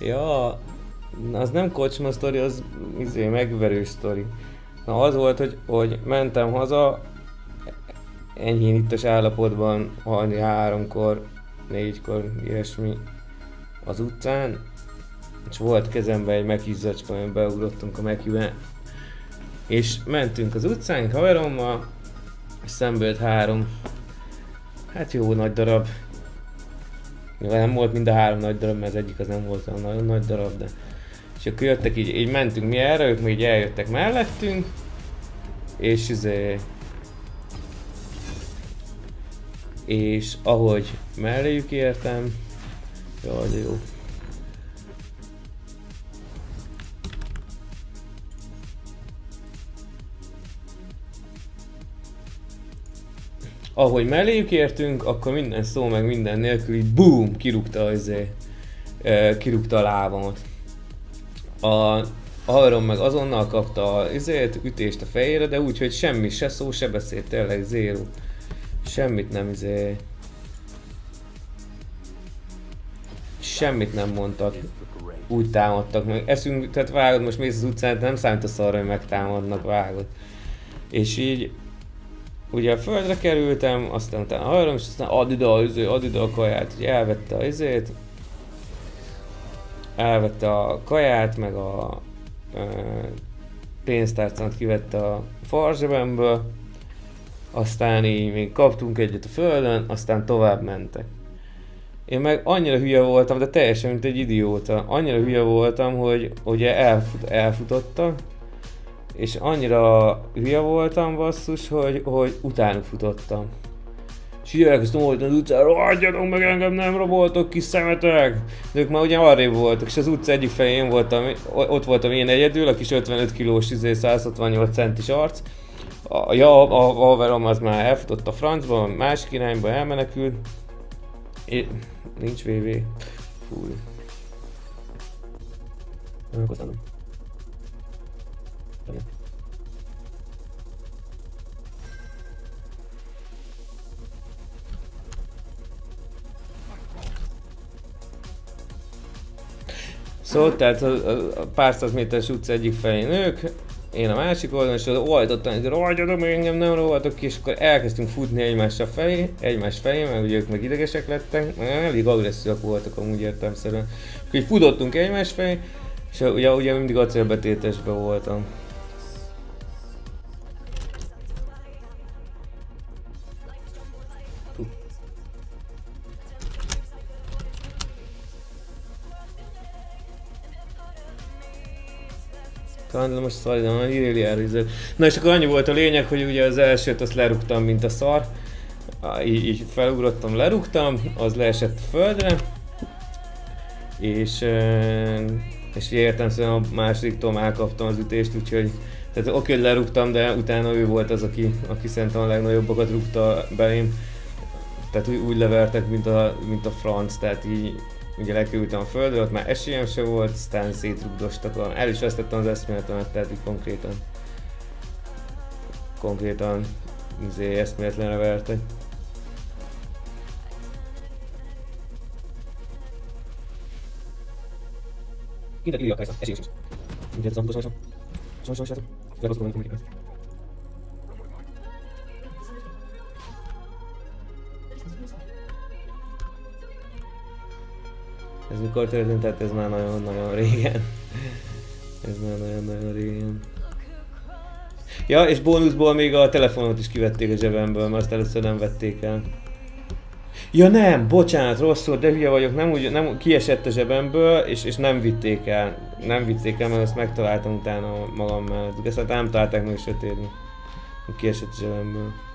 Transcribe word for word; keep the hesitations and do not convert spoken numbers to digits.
Ja, az nem kocsma sztori, az izé, megverő sztori. Na az volt, hogy, hogy mentem haza, enyhén ittas állapotban, hajni háromkor, négykor, ilyesmi az utcán, és volt kezemben egy Mac-i zacska, én beugrottunk a Mac-ibe, és mentünk az utcán, haverommal, és szembe jött három, hát jó nagy darab. Nem volt mind a három nagy darab, mert az egyik az nem volt olyan nagyon nagy darab, de... És akkor jöttek így, így mentünk mi erre, ők még így eljöttek mellettünk, és izé... És ahogy melléjük értem... Jaj, de jó. Ahogy melléjük értünk, akkor minden szó meg minden nélkül így BOOM! Kirúgta azért, kirúgta a lábamat. A haverom meg azonnal kapta a izét, ütést a fejére, de úgy, hogy semmi, se szó, se beszéd, tényleg zéro. Semmit nem izé... Semmit nem mondtak. Úgy támadtak meg. Eszünk, tehát vágod, most mész az utcán, nem számítasz arra, hogy megtámadnak, vágod. És így... Ugye a földre kerültem, aztán utána hajrom, és aztán add ide a izé, add ide a kaját, ugye elvette a izét. Elvette a kaját, meg a e, pénztárcát kivette a farzsebemből. Aztán így még kaptunk egyet a földön, aztán tovább mentek. Én meg annyira hülye voltam, de teljesen mint egy idióta. Annyira hülye voltam, hogy ugye elfut, elfutotta. És annyira hülye voltam basszus, hogy, hogy utánuk futottam. És így elkezdtem oltani az utcára, adjatok meg engem, nem raboltok ki szemetek! De ők már ugye arrébb voltak, és az utca egyik felén voltam, ott voltam én egyedül, a kis ötvenöt kilós, száz hatvannyolc centis arc. A, ja, a, a haverom az már elfutott a francba, másik irányba elmenekült. É, nincs vé vé. Fúj. Köszönöm. Szóval tehát a, a, a pár száz méteres utca egyik felén ők, én a másik oldalon, és oltottam, hogy ragyadom, hogy engem nem rohadtok ki, és akkor elkezdtünk futni egymással felé, egymás felé, mert ugye ők meg idegesek lettek, mert elég agresszívak voltak amúgy értelmszerűen. Akkor így futottunk egymás felé, és ugye, ugye mindig acélbetétesben voltam. Most szalidon, íréli elriző. Na és akkor annyi volt a lényeg, hogy ugye az elsőt azt lerúgtam, mint a szar. Így, így felugrottam, lerúgtam, az leesett a földre. És... És értem szerintem a másodiktól elkaptam az ütést, úgyhogy... Tehát oké, hogy lerúgtam, de utána ő volt az, aki, aki szerintem a legnagyobbakat rúgta belém. Tehát úgy, úgy levertek, mint a, mint a franc, tehát így... Ugye lekerültem a földre, ott már esélyem se volt, aztán szétrugdostak, el is vesztettem az eszméletemet, tehát így konkrétan... Konkrétan... Izé, eszméletlenre vertek. Kintet írja a kajszak, esélyes is. Ugye ez a húzó sajnosom. Sajnos sajnos sajnos. Ez mikor történt, tehát ez már nagyon-nagyon régen. Ez már nagyon-nagyon régen. Ja, és bónuszból még a telefonot is kivették a zsebemből, mert azt először nem vették el. Ja nem, bocsánat, rosszul, de hülye vagyok, nem úgy, nem, kiesett a zsebemből, és, és nem vitték el. Nem vitték el, mert azt megtaláltam utána magam mellett. Ezt hát nem találták meg sötétben. Kiesett a zsebemből.